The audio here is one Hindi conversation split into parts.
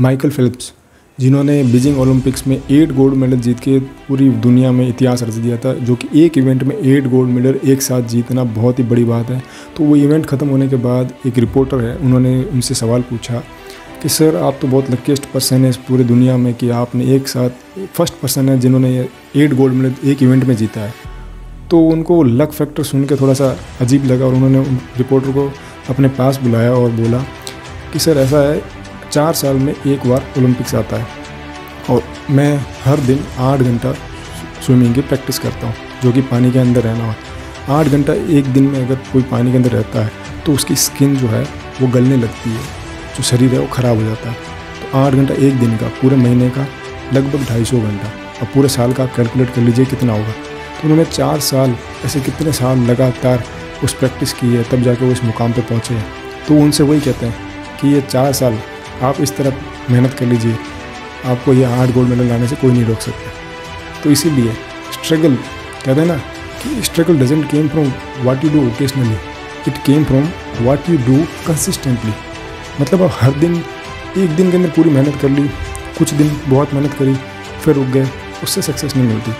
माइकल फेल्प्स, जिन्होंने बीजिंग ओलंपिक्स में 8 गोल्ड मेडल जीत के पूरी दुनिया में इतिहास रच दिया था, जो कि एक इवेंट में 8 गोल्ड मेडल एक साथ जीतना बहुत ही बड़ी बात है। तो वो इवेंट ख़त्म होने के बाद एक रिपोर्टर है, उन्होंने उनसे सवाल पूछा कि सर आप तो बहुत लकीस्ट पर्सन है इस पूरी दुनिया में कि आपने एक साथ फर्स्ट पर्सन है जिन्होंने 8 गोल्ड मेडल एक इवेंट में जीता है। तो उनको लक फैक्टर सुन के थोड़ा सा अजीब लगा और उन्होंने रिपोर्टर को अपने पास बुलाया और बोला कि सर ऐसा है 4 साल में एक बार ओलंपिक्स आता है और मैं हर दिन 8 घंटा स्विमिंग की प्रैक्टिस करता हूँ, जो कि पानी के अंदर रहना हो। 8 घंटा एक दिन में अगर कोई पानी के अंदर रहता है तो उसकी स्किन जो है वो गलने लगती है, जो शरीर है वो ख़राब हो जाता है। तो 8 घंटा एक दिन का, पूरे महीने का लगभग 250 घंटा, और पूरे साल का आप कैलकुलेट कर लीजिए कितना होगा। तो उन्होंने 4 साल, ऐसे कितने साल लगातार उस प्रैक्टिस की है, तब जाके वो इस मुकाम पे पहुँचे हैं। तो उनसे वही कहते हैं कि ये 4 साल आप इस तरह मेहनत कर लीजिए, आपको ये 8 गोल्ड मेडल लाने से कोई नहीं रोक सकता। तो इसीलिए स्ट्रगल, कहते हैं ना कि struggle doesn't came from what you do occasionally, it came from what you do consistently. मतलब आप हर दिन, एक दिन के अंदर पूरी मेहनत कर ली, कुछ दिन बहुत मेहनत करी फिर रुक गए, उससे सक्सेस नहीं मिलती।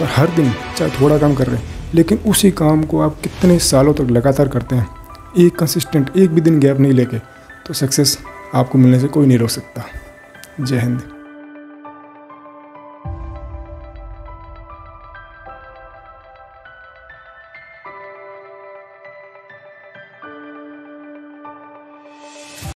पर हर दिन चाहे थोड़ा काम कर रहे हैं, लेकिन उसी काम को आप कितने सालों तक लगातार करते हैं, एक कंसिस्टेंट, एक भी दिन गैप नहीं लेके, तो सक्सेस आपको मिलने से कोई नहीं रोक सकता। जय हिंद।